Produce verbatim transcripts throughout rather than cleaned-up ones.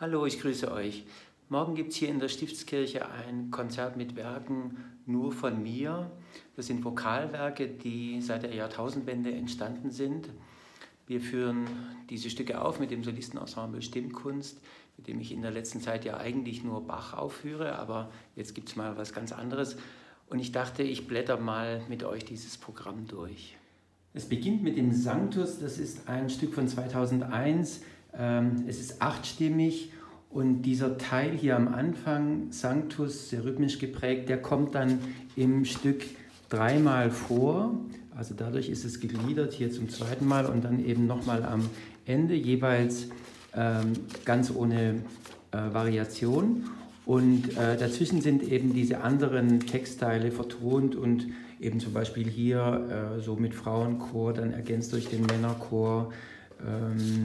Hallo, ich grüße euch. Morgen gibt es hier in der Stiftskirche ein Konzert mit Werken nur von mir. Das sind Vokalwerke, die seit der Jahrtausendwende entstanden sind. Wir führen diese Stücke auf mit dem Solistenensemble Stimmkunst, mit dem ich in der letzten Zeit ja eigentlich nur Bach aufführe, aber jetzt gibt es mal was ganz anderes. Und ich dachte, ich blätter mal mit euch dieses Programm durch. Es beginnt mit dem Sanctus, das ist ein Stück von zweitausendeins. Es ist achtstimmig und dieser Teil hier am Anfang, Sanctus, sehr rhythmisch geprägt, der kommt dann im Stück dreimal vor. Also dadurch ist es gegliedert hier zum zweiten Mal und dann eben nochmal am Ende, jeweils ganz ohne Variation. Und äh, dazwischen sind eben diese anderen Textteile vertont und eben zum Beispiel hier äh, so mit Frauenchor, dann ergänzt durch den Männerchor. Ähm,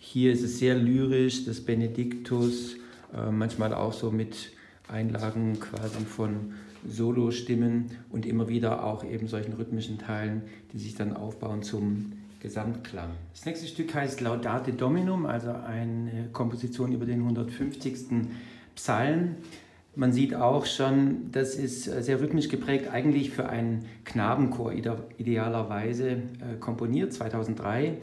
hier ist es sehr lyrisch, das Benedictus, äh, manchmal auch so mit Einlagen quasi von Solostimmen und immer wieder auch eben solchen rhythmischen Teilen, die sich dann aufbauen zum Gesamtklang. Das nächste Stück heißt Laudate Dominum, also eine Komposition über den hundertfünfzigsten Psalm. Man sieht auch schon, das ist sehr rhythmisch geprägt, eigentlich für einen Knabenchor idealerweise äh, komponiert, zweitausenddrei.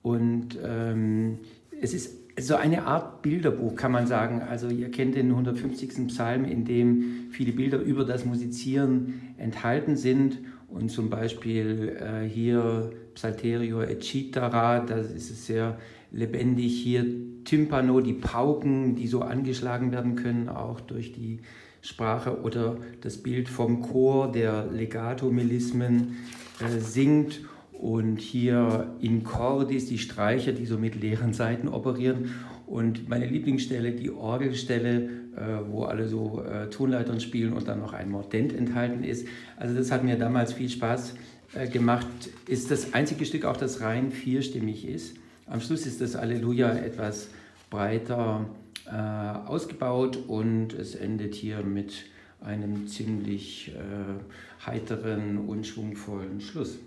Und ähm, es ist so eine Art Bilderbuch, kann man sagen. Also ihr kennt den hundertfünfzigsten Psalm, in dem viele Bilder über das Musizieren enthalten sind. Und zum Beispiel äh, hier Psalterio et citara, das ist es sehr lebendig hier. Timpano, die Pauken, die so angeschlagen werden können, auch durch die Sprache, oder das Bild vom Chor, der Legato-Melismen äh, singt, und hier in Chordis die Streicher, die so mit leeren Saiten operieren, und meine Lieblingsstelle, die Orgelstelle, äh, wo alle so äh, Tonleitern spielen und dann noch ein Mordent enthalten ist. Also das hat mir damals viel Spaß äh, gemacht, ist das einzige Stück, auch das rein vierstimmig ist. Am Schluss ist das Alleluja etwas breiter äh, ausgebaut und es endet hier mit einem ziemlich äh, heiteren und schwungvollen Schluss.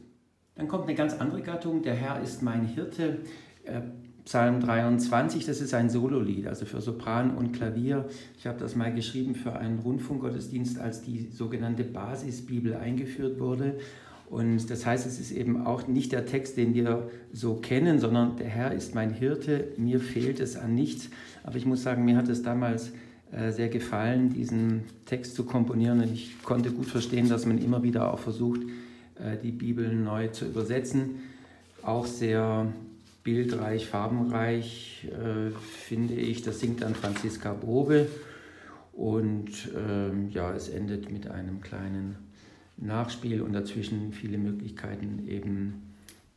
Dann kommt eine ganz andere Gattung, der Herr ist mein Hirte, äh, Psalm dreiundzwanzig, das ist ein Sololied, also für Sopran und Klavier. Ich habe das mal geschrieben für einen Rundfunkgottesdienst, als die sogenannte Basisbibel eingeführt wurde. Und das heißt, es ist eben auch nicht der Text, den wir so kennen, sondern der Herr ist mein Hirte, mir fehlt es an nichts. Aber ich muss sagen, mir hat es damals äh, sehr gefallen, diesen Text zu komponieren. Und ich konnte gut verstehen, dass man immer wieder auch versucht, äh, die Bibel neu zu übersetzen. Auch sehr bildreich, farbenreich, äh, finde ich. Das singt dann Franziska Bobe. Und äh, ja, es endet mit einem kleinen Nachspiel und dazwischen viele Möglichkeiten, eben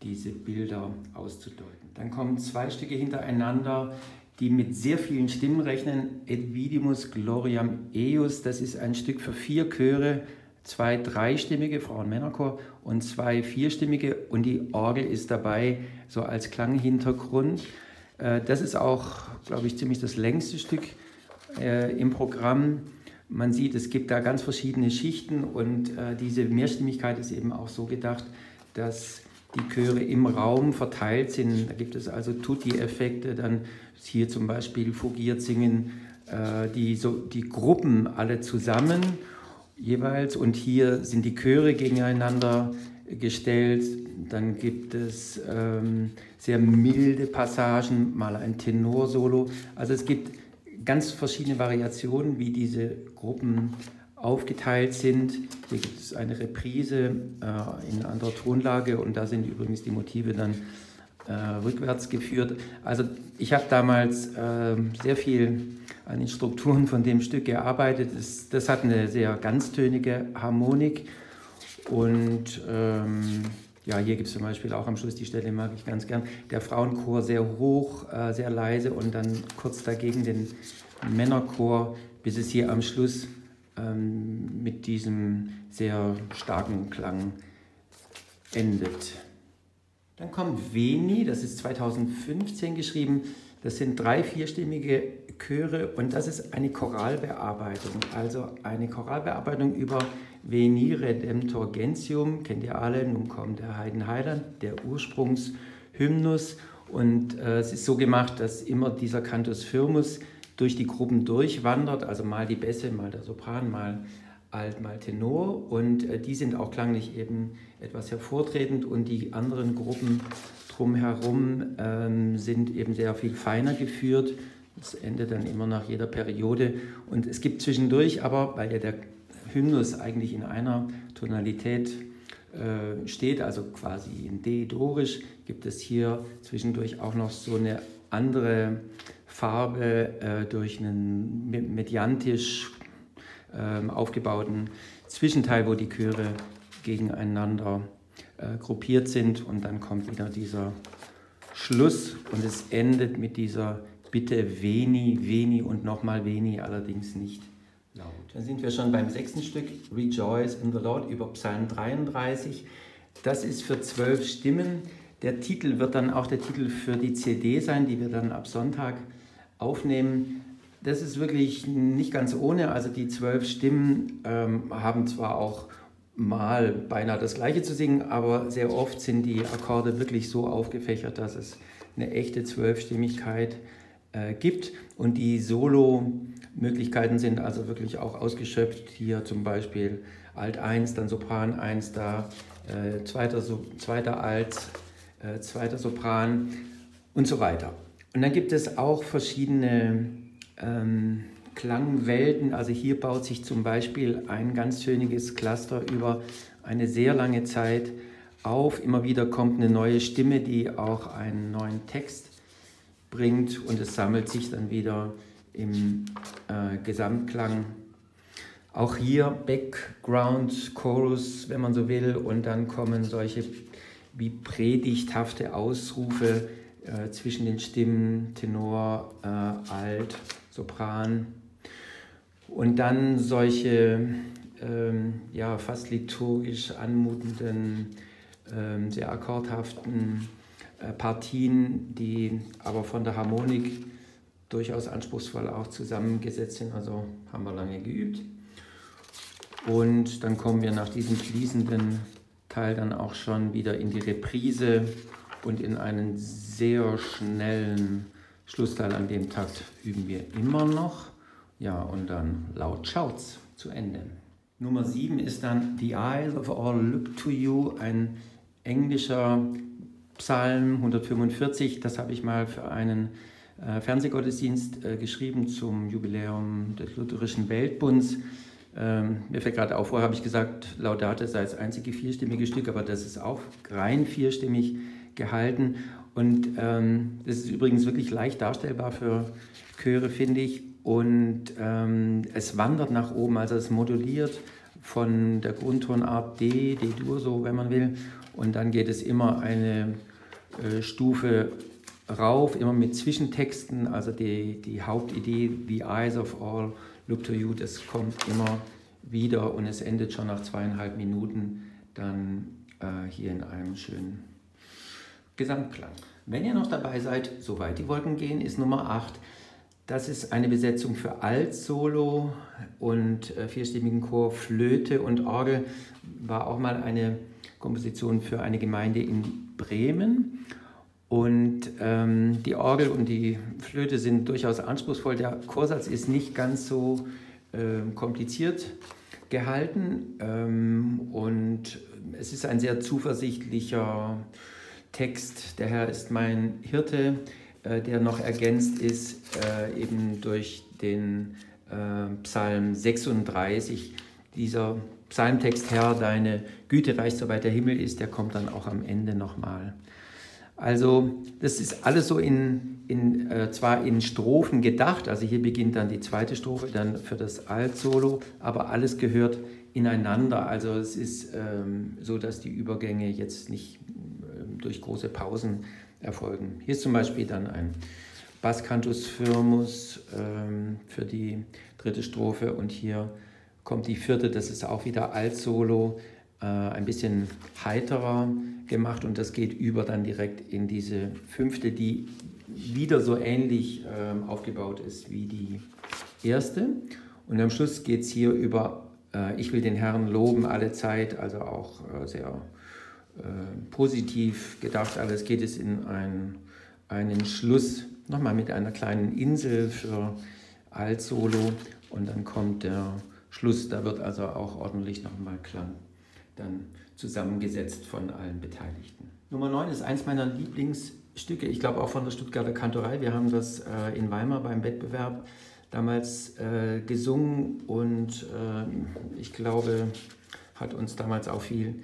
diese Bilder auszudeuten. Dann kommen zwei Stücke hintereinander, die mit sehr vielen Stimmen rechnen. Et vidimus gloriam eius, das ist ein Stück für vier Chöre, zwei dreistimmige, Frauen-Männerchor, und zwei vierstimmige, und die Orgel ist dabei so als Klanghintergrund. Das ist auch, glaube ich, ziemlich das längste Stück im Programm. Man sieht, es gibt da ganz verschiedene Schichten und äh, diese Mehrstimmigkeit ist eben auch so gedacht, dass die Chöre im Raum verteilt sind. Da gibt es also Tutti-Effekte, dann hier zum Beispiel fugiert singen äh, die, so, die Gruppen alle zusammen jeweils, und hier sind die Chöre gegeneinander gestellt. Dann gibt es ähm, sehr milde Passagen, mal ein Tenorsolo. Also es gibt ganz verschiedene Variationen, wie diese Gruppen aufgeteilt sind. Hier gibt es eine Reprise äh, in anderer Tonlage und da sind übrigens die Motive dann äh, rückwärts geführt. Also ich habe damals äh, sehr viel an den Strukturen von dem Stück gearbeitet. Das, das hat eine sehr ganztönige Harmonik und ähm, ja, hier gibt es zum Beispiel auch am Schluss, die Stelle mag ich ganz gern, der Frauenchor sehr hoch, äh, sehr leise und dann kurz dagegen den Männerchor, bis es hier am Schluss ähm, mit diesem sehr starken Klang endet. Dann kommt Veni, das ist zweitausendfünfzehn geschrieben, das sind drei vierstimmige Chöre und das ist eine Choralbearbeitung, also eine Choralbearbeitung über Veni, Redemptor Gentium, kennt ihr alle, nun kommt der Heidenheiland, der Ursprungshymnus, Und äh, es ist so gemacht, dass immer dieser Cantus firmus durch die Gruppen durchwandert, also mal die Bässe, mal der Sopran, mal Alt, mal Tenor. Und äh, die sind auch klanglich eben etwas hervortretend und die anderen Gruppen drumherum ähm, sind eben sehr viel feiner geführt. Das endet dann immer nach jeder Periode. Und es gibt zwischendurch aber, weil ja der Hymnus eigentlich in einer Tonalität äh, steht, also quasi in D-Dorisch, gibt es hier zwischendurch auch noch so eine andere Farbe äh, durch einen mediantisch äh, aufgebauten Zwischenteil, wo die Chöre gegeneinander äh, gruppiert sind. Und dann kommt wieder dieser Schluss und es endet mit dieser Bitte Veni, Veni und nochmal Veni, allerdings nicht laut. Dann sind wir schon beim sechsten Stück, Rejoice in the Lord, über Psalm dreiunddreißig. Das ist für zwölf Stimmen. Der Titel wird dann auch der Titel für die C D sein, die wir dann ab Sonntag aufnehmen. Das ist wirklich nicht ganz ohne. Also die zwölf Stimmen ähm, haben zwar auch mal beinahe das Gleiche zu singen, aber sehr oft sind die Akkorde wirklich so aufgefächert, dass es eine echte Zwölfstimmigkeit äh, gibt. Und die Solo-Möglichkeiten sind also wirklich auch ausgeschöpft. Hier zum Beispiel Alt eins, dann Sopran eins, da äh, zweiter, so, zweiter Alt, Äh, zweiter Sopran und so weiter. Und dann gibt es auch verschiedene ähm, Klangwelten. Also hier baut sich zum Beispiel ein ganz schönes Cluster über eine sehr lange Zeit auf. Immer wieder kommt eine neue Stimme, die auch einen neuen Text bringt und es sammelt sich dann wieder im äh, Gesamtklang. Auch hier Background, Chorus, wenn man so will, und dann kommen solche wie predigthafte Ausrufe äh, zwischen den Stimmen, Tenor, äh, Alt, Sopran und dann solche ähm, ja, fast liturgisch anmutenden, ähm, sehr akkordhaften äh, Partien, die aber von der Harmonik durchaus anspruchsvoll auch zusammengesetzt sind, also haben wir lange geübt. Und dann kommen wir nach diesem fließenden Teil dann auch schon wieder in die Reprise und in einen sehr schnellen Schlussteil. An dem Takt üben wir immer noch. Ja, und dann laut schaut's zu Ende. Nummer sieben ist dann The Eyes of All Look to You, ein englischer Psalm hundertfünfundvierzig. Das habe ich mal für einen äh, Fernsehgottesdienst äh, geschrieben zum Jubiläum des Lutherischen Weltbunds. Ähm, mir fällt gerade auf, vorher habe ich gesagt, Laudate sei das einzige vierstimmige Stück, aber das ist auch rein vierstimmig gehalten. Und ähm, das ist übrigens wirklich leicht darstellbar für Chöre, finde ich. Und ähm, es wandert nach oben, also es moduliert von der Grundtonart D, D-Dur, so wenn man will. Und dann geht es immer eine äh, Stufe rauf, immer mit Zwischentexten, also die, die Hauptidee, The Eyes of All Look to You, das kommt immer wieder und es endet schon nach zweieinhalb Minuten dann äh, hier in einem schönen Gesamtklang. Wenn ihr noch dabei seid, soweit die Wolken gehen, ist Nummer acht. Das ist eine Besetzung für Alt-Solo und äh, vierstimmigen Chor, Flöte und Orgel. War auch mal eine Komposition für eine Gemeinde in Bremen. Und ähm, die Orgel und die Flöte sind durchaus anspruchsvoll. Der Chorsatz ist nicht ganz so ähm, kompliziert gehalten. Ähm, und es ist ein sehr zuversichtlicher Text. Der Herr ist mein Hirte, äh, der noch ergänzt ist äh, eben durch den äh, Psalm sechsunddreißig. Dieser Psalmtext, Herr, deine Güte reicht, soweit der Himmel ist, der kommt dann auch am Ende nochmal. Also das ist alles so in, in, äh, zwar in Strophen gedacht, also hier beginnt dann die zweite Strophe, dann für das Alt-Solo, aber alles gehört ineinander. Also es ist ähm, so, dass die Übergänge jetzt nicht ähm, durch große Pausen erfolgen. Hier ist zum Beispiel dann ein Bass-Cantus firmus ähm, für die dritte Strophe und hier kommt die vierte, das ist auch wieder Alt-Solo, äh, ein bisschen heiterer gemacht und das geht über dann direkt in diese fünfte, die wieder so ähnlich äh, aufgebaut ist wie die erste. Und am Schluss geht es hier über äh, Ich will den Herrn loben alle Zeit, also auch äh, sehr äh, positiv gedacht. Alles geht es in ein, einen Schluss nochmal mit einer kleinen Insel für Alt-Solo und dann kommt der Schluss. Da wird also auch ordentlich nochmal Klang dann zusammengesetzt von allen Beteiligten. Nummer neun ist eins meiner Lieblingsstücke, ich glaube auch von der Stuttgarter Kantorei. Wir haben das äh, in Weimar beim Wettbewerb damals äh, gesungen und äh, ich glaube, hat uns damals auch viel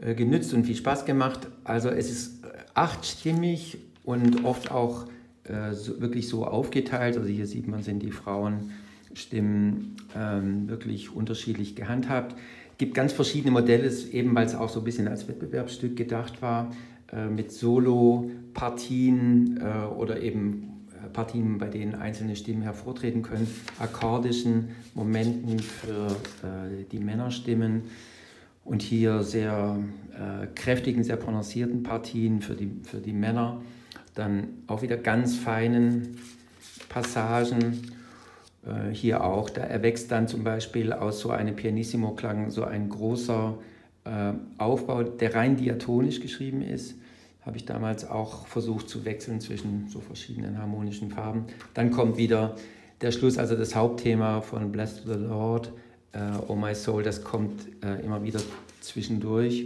äh, genützt und viel Spaß gemacht. Also es ist achtstimmig und oft auch äh, so, wirklich so aufgeteilt. Also hier sieht man, sind die Frauenstimmen ähm, wirklich unterschiedlich gehandhabt. Es gibt ganz verschiedene Modelle, eben weil es auch so ein bisschen als Wettbewerbsstück gedacht war, äh, mit Solo-Partien äh, oder eben Partien, bei denen einzelne Stimmen hervortreten können, akkordischen Momenten für äh, die Männerstimmen und hier sehr äh, kräftigen, sehr prononcierten Partien für die, für die Männer, dann auch wieder ganz feinen Passagen, äh, hier auch, da erwächst dann zum Beispiel aus so einem Pianissimo-Klang so ein großer äh, Aufbau, der rein diatonisch geschrieben ist. Habe ich damals auch versucht zu wechseln zwischen so verschiedenen harmonischen Farben. Dann kommt wieder der Schluss, also das Hauptthema von Bless the Lord, äh, Oh My Soul, das kommt äh, immer wieder zwischendurch.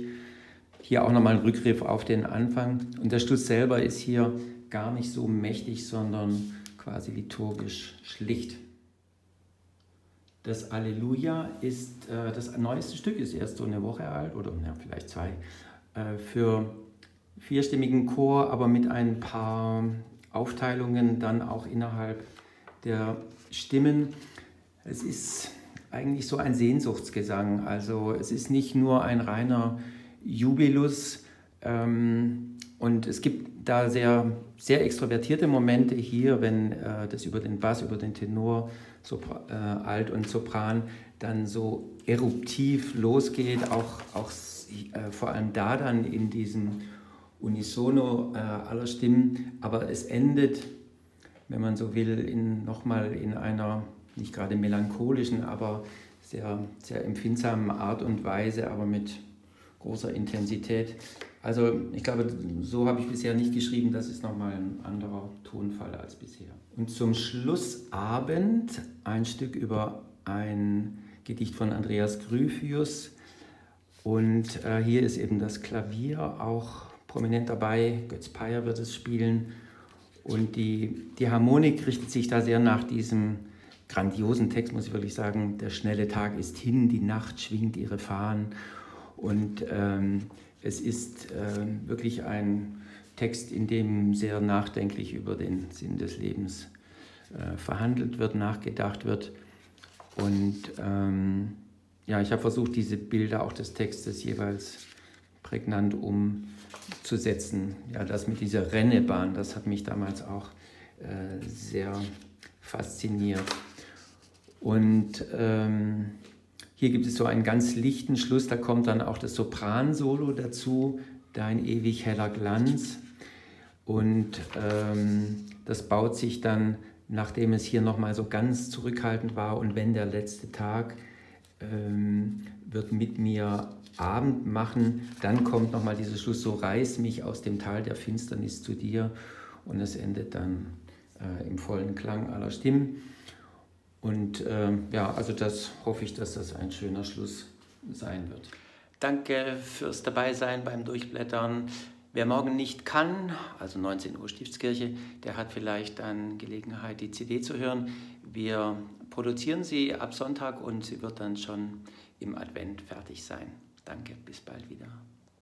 Hier auch nochmal ein Rückgriff auf den Anfang. Und der Schluss selber ist hier gar nicht so mächtig, sondern quasi liturgisch schlicht. Das Alleluja ist äh, das neueste Stück, ist erst so eine Woche alt oder na, vielleicht zwei, äh, für vierstimmigen Chor, aber mit ein paar Aufteilungen dann auch innerhalb der Stimmen. Es ist eigentlich so ein Sehnsuchtsgesang, also es ist nicht nur ein reiner Jubilus ähm, und es gibt da sehr, sehr extrovertierte Momente hier, wenn äh, das über den Bass, über den Tenor, Sopra, äh, Alt und Sopran dann so eruptiv losgeht, auch, auch äh, vor allem da dann in diesem Unisono äh, aller Stimmen, aber es endet, wenn man so will, in, nochmal in einer nicht gerade melancholischen, aber sehr, sehr empfindsamen Art und Weise, aber mit großer Intensität. Also ich glaube, so habe ich bisher nicht geschrieben, das ist nochmal ein anderer Tonfall als bisher. Und zum Schlussabend ein Stück über ein Gedicht von Andreas Gryphius und äh, hier ist eben das Klavier auch prominent dabei, Götz Peier wird es spielen und die, die Harmonik richtet sich da sehr nach diesem grandiosen Text, muss ich wirklich sagen, der schnelle Tag ist hin, die Nacht schwingt ihre Fahnen und ähm, es ist äh, wirklich ein Text, in dem sehr nachdenklich über den Sinn des Lebens äh, verhandelt wird, nachgedacht wird und ähm, ja, ich habe versucht, diese Bilder auch des Textes jeweils prägnant umzusetzen. Ja, das mit dieser Rennebahn, das hat mich damals auch äh, sehr fasziniert. Und ähm, hier gibt es so einen ganz lichten Schluss, da kommt dann auch das Sopran-Solo dazu, Dein ewig heller Glanz. Und ähm, das baut sich dann, nachdem es hier nochmal so ganz zurückhaltend war, und wenn der letzte Tag ähm, wird mit mir Abend machen, dann kommt nochmal dieser Schluss, so reiß mich aus dem Tal der Finsternis zu dir, und es endet dann äh, im vollen Klang aller Stimmen und äh, ja, also das hoffe ich, dass das ein schöner Schluss sein wird. Danke fürs Dabeisein beim Durchblättern. Wer morgen nicht kann, also neunzehn Uhr Stiftskirche, der hat vielleicht dann Gelegenheit, die C D zu hören. Wir produzieren sie ab Sonntag und sie wird dann schon im Advent fertig sein. Danke, bis bald wieder.